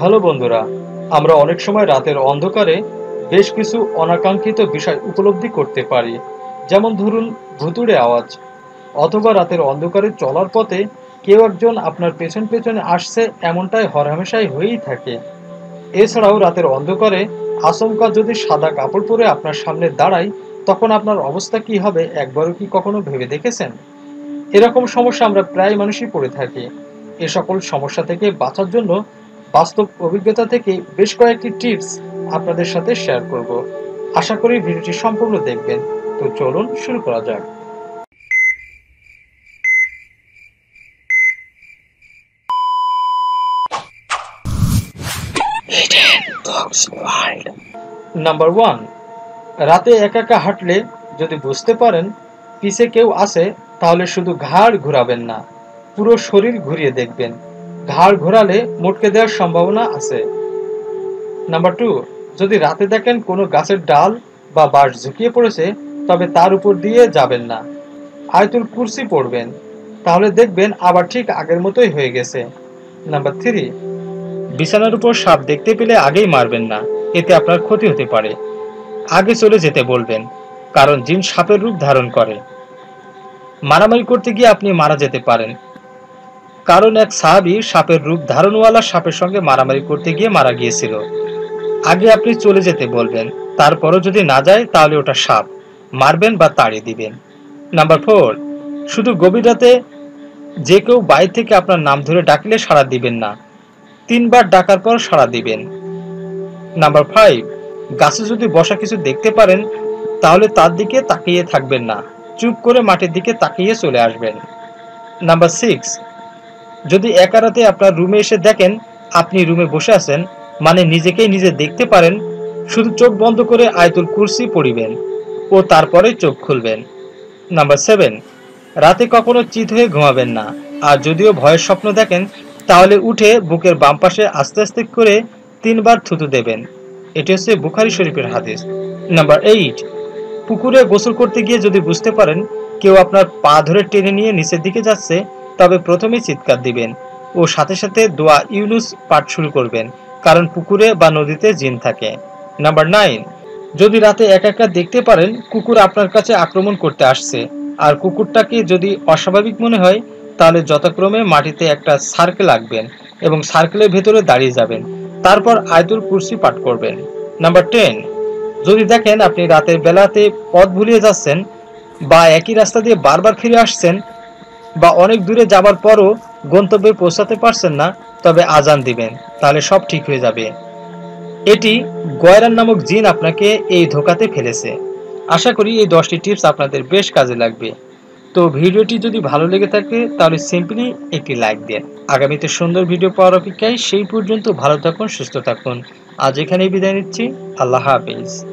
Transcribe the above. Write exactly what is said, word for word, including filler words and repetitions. Hello बंधुरा आमरा अनेक समय रातेर अंधकारे बेश किछु अनाकांक्षित विषय उपलब्धि करते पारी जेमन धरुन भुतुड़े आवाज अथवा रातेर अंधकारे चलार पथे केउ एकजन आपनार पेछन पेछने आसछे एमनटाई हरहामेशाई होयेई थाके। एछाड़ाओ रातेर अंधकारे आचमका जदि सादा कापड़ परे आपनार सामने दाड़ाय तखन आपनार अवस्था कि होबे एकबारो कि कखनो भेबे देखेछेन? एरकम समस्या आमरा प्राय मानुषई पड़े थाकि। ए सकल समस्या थेके बाँचार जन्य वास्तव अभिज्ञता थेके बेश कयेकटी टिप्स आपनादेर साथे शेयर करब। आशा करी भिडियोटी सम्पूर्ण देखबेन। तो चलुन शुरू करा जाक। नम्बर वन, राते एका एका हाटले यदि बुझते पारेन पीछे केउ आछे ताहले शुधु घाड़ घुराबेन ना, पुरो शरीर घुरिये देखबेन। घाड़ घोराले मोटके देওয়ার सम्भावना आछे। नम्बर टू, यदि राते देखें कोनो गाछेर डाल बा बाँश झुकिये पड़ेछे तबे तार उपर दिये जाबेन ना, आयतुल कुर्सी पड़बेन, ताहले देखबेन आबार ठीक आगेर मतोई हये गेछे। नम्बर थ्री, बिछानार उपर साप देखते पेले आगेई मारबेन ना, एते आपनार क्षति होते पारे। आगे चले जेते बोलबेन, कारण जिन सापेर रूप धारण करे। मारामारि करते गिये आपनि मारा जेते पारेन, कारण एक साहाबी सापेर रूप धारणवाला सापेर संगे मारामारि करते गिये मारा गियेछिलो। आगे आपनि चले जेते बोलबेन, तारपरও যদি না যায় তাহলে ওটা সাপ, মারবেন বা তাড়িয়ে দিবেন। নাম্বার ফোর, শুধু গভীর রাতে যে কেউ বাইরে থেকে আপনার নাম ধরে ডাকলে সাড়া দিবেন না, তিনবার ডাকার পর সাড়া দিবেন। নাম্বার ফাইভ, গাছে যদি বসা কিছু দেখতে পারেন তাহলে তার দিকে তাকিয়ে থাকবেন না, চুপ করে মাটির দিকে তাকিয়ে চলে আসবেন। নাম্বার সিক্স, যদি একা রাতে আপনার রুমে এসে দেখেন আপনি রুমে বসে আছেন, মানে নিজেকেই নিজে দেখতে পারেন, শুধু চোখ বন্ধ করে আয়াতুল কুরসি পড়িবেন ও তারপরে চোখ খুলবেন। নাম্বার সেভেন, রাতে কখনো চিত হয়ে ঘুমাবেন না, আর যদিও ভয়ের স্বপ্ন দেখেন তাহলে উঠে বুকের বাম পাশে আস্তে আস্তে করে তিনবার থুতু দেবেন। এটি হচ্ছে বুখারী শরীফের হাদিস। নাম্বার এইট, পুকুরে গোসল করতে গিয়ে যদি বুঝতে পারেন কেউ আপনার পা ধরে টেনে নিয়ে নিচের দিকে যাচ্ছে তবে প্রথমে চিৎকার দিবেন ও সাথে সাথে দোয়া ইউনুস পাঠ শুরু করবেন, কারণ পুকুরে বা নদীতে জিন থাকে। নাম্বার নাইন, যদি রাতে একা একা দেখতে পারেন কুকুর আপনার কাছে আক্রমণ করতে আসছে, আর কুকুরটাকে যদি অস্বাভাবিক মনে হয় তাহলে যথাক্রমে মাটিতে একটা সার্কেল আঁকবেন এবং সার্কেলের ভেতরে দাঁড়িয়ে যাবেন, তারপর আয়াতুল কুরসি পাঠ করবেন। নাম্বার টেন, যদি দেখেন আপনি রাতের বেলাতে পথ ভুলিয়ে যাচ্ছেন বা একই রাস্তা দিয়ে বারবার ফিরে আসছেন বা অনেক দূরে যাবার পরও গন্তব্যে পৌঁছাতে পারছেন না তবে আজান দিবেন, তাহলে সব ঠিক হয়ে যাবে। এটি গয়রান নামক জিন আপনাকে এই ধোকাতে ফেলেছে। আশা করি এই দশটি টিপস আপনাদের বেশ কাজে লাগবে। তো ভিডিওটি যদি ভালো লেগে থাকে তাহলে সিম্পলি একটি লাইক দিন। আগামীতে সুন্দর ভিডিও পাওয়ার অপেক্ষায়। সেই পর্যন্ত ভালো থাকুন, সুস্থ থাকুন। আজ এখানেই বিদায় নিচ্ছি। আল্লাহ হাফেজ।